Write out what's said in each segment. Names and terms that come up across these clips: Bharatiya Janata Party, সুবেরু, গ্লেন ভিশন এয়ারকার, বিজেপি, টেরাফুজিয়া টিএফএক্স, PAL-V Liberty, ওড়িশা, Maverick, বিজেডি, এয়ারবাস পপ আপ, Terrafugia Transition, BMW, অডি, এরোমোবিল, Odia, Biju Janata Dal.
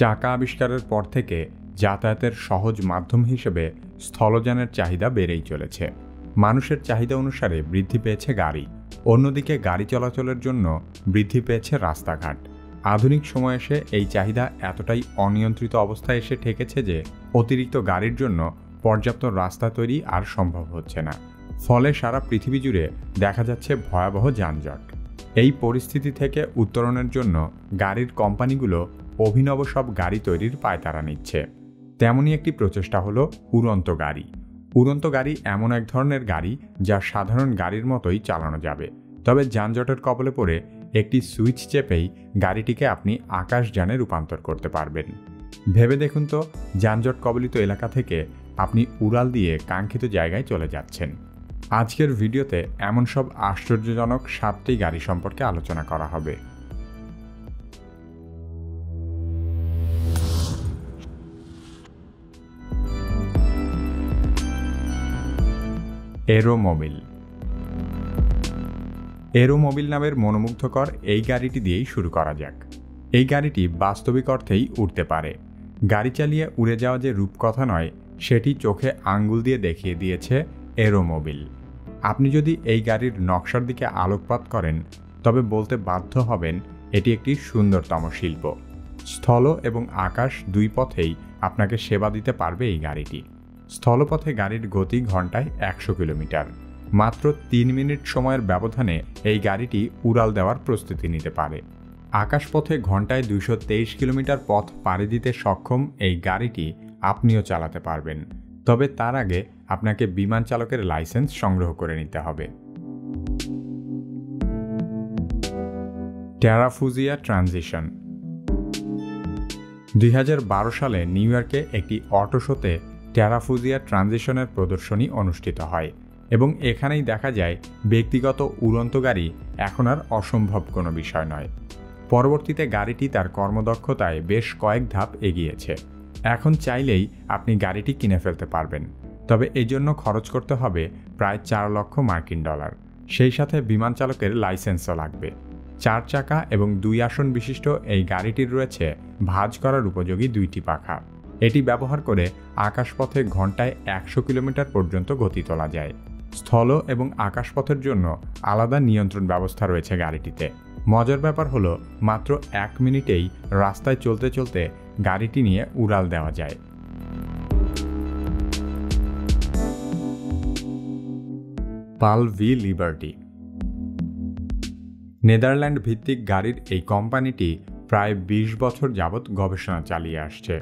চাকা আবিষ্কারের পর থেকে যাতায়াতের সহজ মাধ্যম হিসেবে স্থলযানের চাহিদা বেড়েই চলেছে। মানুষের চাহিদা অনুসারে বৃদ্ধি পেয়েছে গাড়ি, অন্যদিকে গাড়ি চলাচলের জন্য বৃদ্ধি পেয়েছে রাস্তাঘাট। আধুনিক সময়ে এসে এই চাহিদা এতটাই অনিয়ন্ত্রিত অবস্থায় এসে ঠেকেছে যে অতিরিক্ত গাড়ির জন্য পর্যাপ্ত রাস্তা তৈরি আর সম্ভব হচ্ছে না। ফলে সারা পৃথিবী জুড়ে দেখা যাচ্ছে ভয়াবহ যানজট। এই পরিস্থিতি থেকে উত্তরণের জন্য গাড়ির কোম্পানিগুলো অভিনব সব গাড়ি তৈরির পায়তারা নিচ্ছে। তেমনই একটি প্রচেষ্টা হলো উড়ন্ত গাড়ি। উড়ন্ত গাড়ি এমন এক ধরনের গাড়ি যা সাধারণ গাড়ির মতোই চালানো যাবে, তবে যানজটের কবলে পড়ে একটি সুইচ চেপেই গাড়িটিকে আপনি আকাশযানে রূপান্তর করতে পারবেন। ভেবে দেখুন তো, যানজট কবলিত এলাকা থেকে আপনি উড়াল দিয়ে কাঙ্ক্ষিত জায়গায় চলে যাচ্ছেন। আজকের ভিডিওতে এমন সব আশ্চর্যজনক 7টি গাড়ি সম্পর্কে আলোচনা করা হবে। এরোমোবিল। এরোমোবিল নামের মনোমুগ্ধকর এই গাড়িটি দিয়েই শুরু করা যাক। এই গাড়িটি বাস্তবিক অর্থেই উড়তে পারে। গাড়ি চালিয়ে উড়ে যাওয়া যে রূপকথা নয়, সেটি চোখে আঙ্গুল দিয়ে দেখিয়ে দিয়েছে এরোমোবিল। আপনি যদি এই গাড়ির নকশার দিকে আলোকপাত করেন তবে বলতে বাধ্য হবেন এটি একটি সুন্দরতম শিল্প। স্থল এবং আকাশ দুই পথেই আপনাকে সেবা দিতে পারবে এই গাড়িটি। স্থলপথে গাড়ির গতি ঘন্টায় 100 কিলোমিটার। মাত্র 3 মিনিট সময়ের ব্যবধানে এই গাড়িটি উড়াল দেওয়ার প্রস্তুতি নিতে পারে। আকাশপথে ঘন্টায় 223 কিলোমিটার পথ পাড়ি দিতে সক্ষম এই গাড়িটি আপনিও চালাতে পারবেন, তবে তার আগে আপনাকে বিমান চালকের লাইসেন্স সংগ্রহ করে নিতে হবে। Terrafugia transition. 2012 সালে নিউ ইয়র্কে একটি অটো শোতে টেরাফুজিয়া ট্রানজিশনের প্রদর্শনী অনুষ্ঠিত হয় এবং এখানেই দেখা যায় ব্যক্তিগত উড়ন্ত গাড়ি এখন আর অসম্ভব কোনো বিষয় নয়। পরবর্তীতে গাড়িটি তার কর্মদক্ষতায় বেশ কয়েক ধাপ এগিয়েছে। এখন চাইলেই আপনি গাড়িটি কিনে ফেলতে পারবেন, তবে এজন্য খরচ করতে হবে প্রায় $4 লক্ষ মার্কিন। সেই সাথে বিমান চালকের লাইসেন্সও লাগবে। 4 চাকা এবং 2 আসন বিশিষ্ট এই গাড়িটির রয়েছে ভাঁজ করার উপযোগী 2টি পাখা। এটি ব্যবহার করে আকাশপথে ঘন্টায় 100 কিলোমিটার পর্যন্ত গতি তোলা যায়। স্থল এবং আকাশপথের জন্য আলাদা নিয়ন্ত্রণ ব্যবস্থা রয়েছে গাড়িটিতে। মজার ব্যাপার হলো, মাত্র 1 মিনিটেই রাস্তায় চলতে চলতে গাড়িটি নিয়ে উড়াল দেওয়া যায়। PAL-V Liberty। নেদারল্যান্ড ভিত্তিক গাড়ির এই কোম্পানিটি প্রায় 20 বছর যাবৎ গবেষণা চালিয়ে আসছে।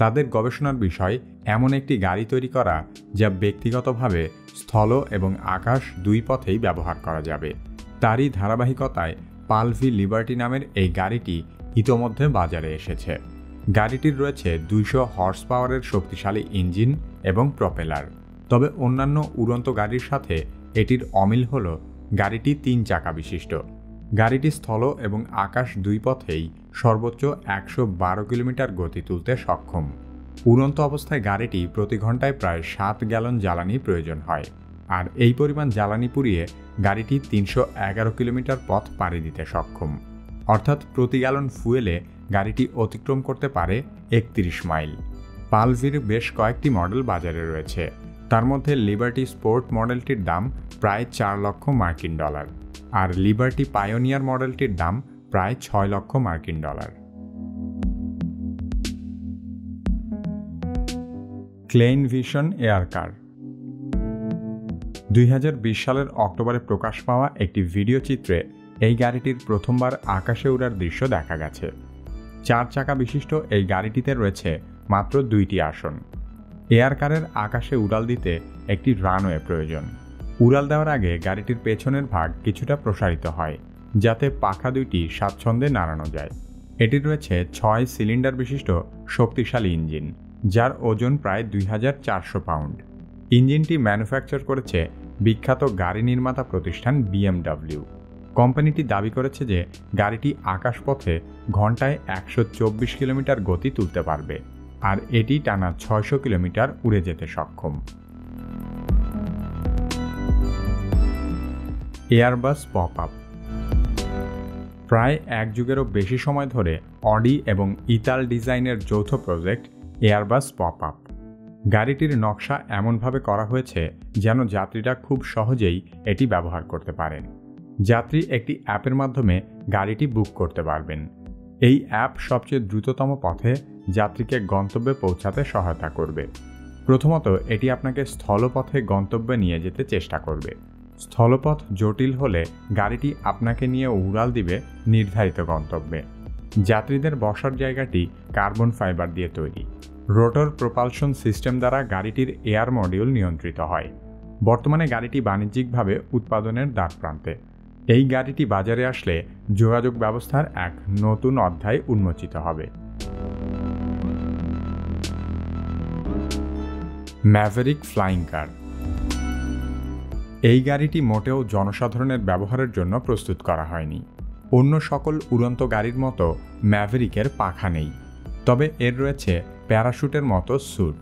তাদের গবেষণার বিষয় এমন একটি গাড়ি তৈরি করা যা ব্যক্তিগতভাবে স্থল এবং আকাশ দুই পথেই ব্যবহার করা যাবে। তারই ধারাবাহিকতায় PAL-V Liberty নামের এই গাড়িটি ইতোমধ্যে বাজারে এসেছে। গাড়িটির রয়েছে 200 হর্স পাওয়ারের শক্তিশালী ইঞ্জিন এবং প্রপেলার। তবে অন্যান্য উড়ন্ত গাড়ির সাথে এটির অমিল হল গাড়িটি 3 চাকা বিশিষ্ট। গাড়িটি স্থল এবং আকাশ দুই পথেই সর্বোচ্চ 112 কিলোমিটার গতি তুলতে সক্ষম। উড়ন্ত অবস্থায় গাড়িটি প্রতি ঘন্টায় প্রায় 7 গ্যালন জ্বালানি প্রয়োজন হয়, আর এই পরিমাণ জ্বালানি পুড়িয়ে গাড়িটি 311 কিলোমিটার পথ পাড়ি দিতে সক্ষম। অর্থাৎ প্রতি গ্যালন ফুয়েলে গাড়িটি অতিক্রম করতে পারে 31 মাইল। PAL-Vর বেশ কয়েকটি মডেল বাজারে রয়েছে। তার মধ্যে লিবার্টি স্পোর্ট মডেলটির দাম প্রায় $4 লক্ষ মার্কিন আর লিবার্টি পায়োনিয়ার মডেলটির দাম প্রায় $6 লক্ষ মার্কিন। গ্লেন ভিশন এয়ারকার। 2020 সালের অক্টোবরে প্রকাশ পাওয়া একটি ভিডিও চিত্রে এই গাড়িটির প্রথমবার আকাশে ওড়ার দৃশ্য দেখা গেছে। 4 চাকা বিশিষ্ট এই গাড়িটিতে রয়েছে মাত্র 2টি আসন। এয়ারকারের আকাশে উড়াল দিতে একটি রানওয়ে প্রয়োজন। উড়াল দেওয়ার আগে গাড়িটির পেছনের ভাগ কিছুটা প্রসারিত হয় যাতে পাখা দুইটি স্বাচ্ছন্দ্যে নাড়ানো যায়। এটি রয়েছে 6 সিলিন্ডার বিশিষ্ট শক্তিশালী ইঞ্জিন যার ওজন প্রায় 2400 পাউন্ড। ইঞ্জিনটি ম্যানুফ্যাকচার করেছে বিখ্যাত গাড়ি নির্মাতা প্রতিষ্ঠান BMW। কোম্পানিটি দাবি করেছে যে গাড়িটি আকাশপথে ঘন্টায় 124 কিলোমিটার গতি তুলতে পারবে, আর এটি টানা 600 কিলোমিটার উড়ে যেতে সক্ষম। এয়ারবাস পপ আপ। প্রায় এক যুগেরও বেশি সময় ধরে অডি এবং ইতাল ডিজাইনের যৌথ প্রজেক্ট এয়ারবাস পপ আপ। গাড়িটির নকশা এমনভাবে করা হয়েছে যেন যাত্রীরা খুব সহজেই এটি ব্যবহার করতে পারেন। যাত্রী একটি অ্যাপের মাধ্যমে গাড়িটি বুক করতে পারবেন। এই অ্যাপ সবচেয়ে দ্রুততম পথে যাত্রীকে গন্তব্যে পৌঁছাতে সহায়তা করবে। প্রথমত, এটি আপনাকে স্থলপথে গন্তব্যে নিয়ে যেতে চেষ্টা করবে। স্থলপথ জটিল হলে গাড়িটি আপনাকে নিয়ে উড়াল দিবে নির্ধারিত গন্তব্যে। যাত্রীদের বসার জায়গাটি কার্বন ফাইবার দিয়ে তৈরি। রোটর প্রোপালশন সিস্টেম দ্বারা গাড়িটির এয়ার মডিউল নিয়ন্ত্রিত হয়। বর্তমানে গাড়িটি বাণিজ্যিকভাবে উৎপাদনের দ্বারপ্রান্তে। এই গাড়িটি বাজারে আসলে যোগাযোগ ব্যবস্থার এক নতুন অধ্যায় উন্মোচিত হবে। Maverick flying car. এই গাড়িটি মোটেও জনসাধারণের ব্যবহারের জন্য প্রস্তুত করা হয়নি। অন্য সকল উড়ন্ত গাড়ির মতো ম্যাভেরিকের পাখা নেই, তবে এর রয়েছে প্যারাশুটের মতো স্যুট।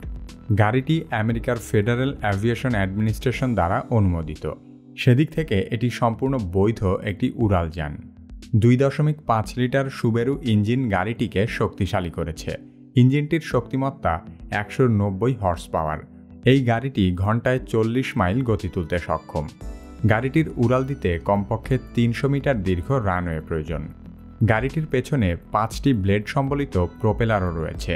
গাড়িটি আমেরিকার ফেডারেল অ্যাভিয়েশন অ্যাডমিনিস্ট্রেশন দ্বারা অনুমোদিত, সেদিক থেকে এটি সম্পূর্ণ বৈধ একটি উড়ালযান। 2.5 লিটার সুবেরু ইঞ্জিন গাড়িটিকে শক্তিশালী করেছে। ইঞ্জিনটির শক্তিমত্তা 190 হর্স পাওয়ার। এই গাড়িটি ঘন্টায় 40 মাইল গতি তুলতে সক্ষম। গাড়িটির উড়াল দিতে কমপক্ষে 300 মিটার দীর্ঘ রানওয়ে প্রয়োজন। গাড়িটির পেছনে 5টি ব্লেড সম্বলিত প্রোপেলারও রয়েছে,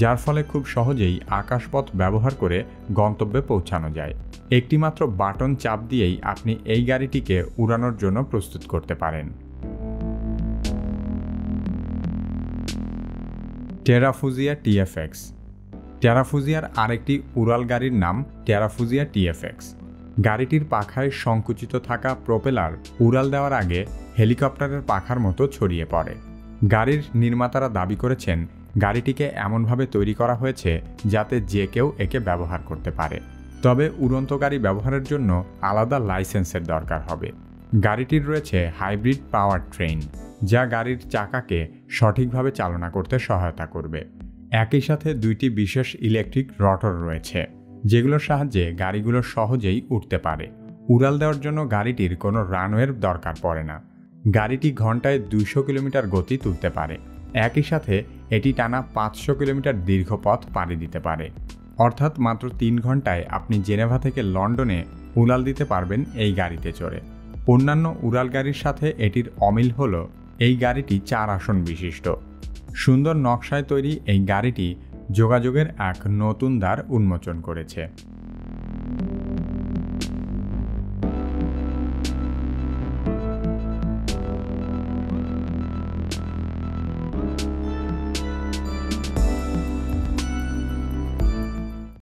যার ফলে খুব সহজেই আকাশপথ ব্যবহার করে গন্তব্যে পৌঁছানো যায়। একটিমাত্র বাটন চাপ দিয়েই আপনি এই গাড়িটিকে উড়ানোর জন্য প্রস্তুত করতে পারেন। টেরাফুজিয়া টিএফএক্স। টেরাফুজিয়ার আরেকটি উড়াল গাড়ির নাম টেরাফুজিয়া টিএফএক্স। গাড়িটির পাখায় সংকুচিত থাকা প্রোপেলার উড়াল দেওয়ার আগে হেলিকপ্টারের পাখার মতো ছড়িয়ে পড়ে। গাড়ির নির্মাতারা দাবি করেছেন গাড়িটিকে এমনভাবে তৈরি করা হয়েছে যাতে যে কেউ একে ব্যবহার করতে পারে, তবে উড়ন্ত গাড়ি ব্যবহারের জন্য আলাদা লাইসেন্সের দরকার হবে। গাড়িটির রয়েছে হাইব্রিড পাওয়ার ট্রেন, যা গাড়ির চাকাকে সঠিকভাবে চালনা করতে সহায়তা করবে। একই সাথে 2টি বিশেষ ইলেকট্রিক রটর রয়েছে, যেগুলোর সাহায্যে গাড়িগুলো সহজেই উঠতে পারে। উড়াল দেওয়ার জন্য গাড়িটির কোনো রানওয়ের দরকার পড়ে না। গাড়িটি ঘন্টায় 200 কিলোমিটার গতি তুলতে পারে। একই সাথে এটি টানা 500 কিলোমিটার দীর্ঘ পথ পাড়ি দিতে পারে। অর্থাৎ মাত্র 3 ঘন্টায় আপনি জেনেভা থেকে লন্ডনে উড়াল দিতে পারবেন এই গাড়িতে চড়ে। অন্যান্য উড়াল গাড়ির সাথে এটির অমিল হলো এই গাড়িটি 4 আসন বিশিষ্ট। সুন্দর নকশায় তৈরি এই গাড়িটি যোগাযোগের এক নতুন দ্বার উন্মোচন করেছে।